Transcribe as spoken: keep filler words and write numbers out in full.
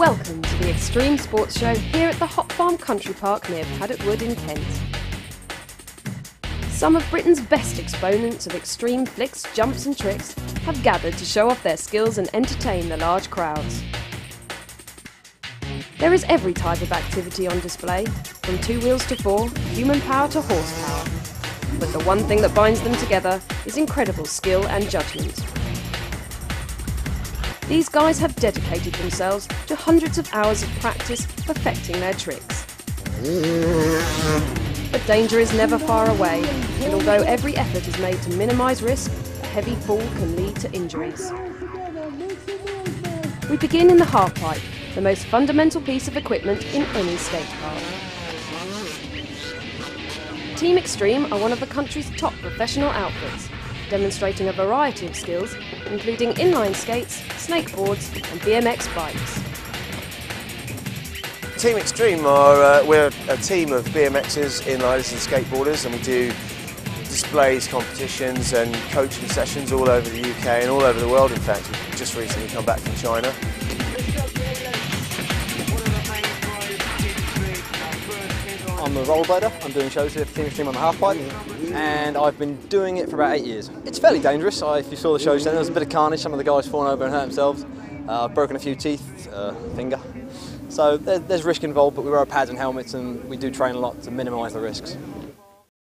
Welcome to the Extreme Sports Show here at the Hop Farm Country Park near Paddock Wood in Kent. Some of Britain's best exponents of extreme flicks, jumps and tricks have gathered to show off their skills and entertain the large crowds. There is every type of activity on display, from two wheels to four, human power to horsepower. But the one thing that binds them together is incredible skill and judgment. These guys have dedicated themselves to hundreds of hours of practice perfecting their tricks. But danger is never far away, and although every effort is made to minimise risk, a heavy fall can lead to injuries. We begin in the halfpipe, the most fundamental piece of equipment in any skate park. Team Extreme are one of the country's top professional outfits, demonstrating a variety of skills, including inline skates, snakeboards and B M X bikes. Team Extreme are uh, we're a team of B M Xers, inliners and skateboarders, and we do displays, competitions and coaching sessions all over the U K and all over the world. In fact, we've just recently come back from China. I'm a rollerblader, I'm doing shows here for Team Extreme on the halfpipe, and I've been doing it for about eight years. It's fairly dangerous. I, if you saw the shows then, there was a bit of carnage, some of the guys falling over and hurt themselves, uh, broken a few teeth, uh, finger. So there, there's risk involved, but we wear pads and helmets and we do train a lot to minimise the risks.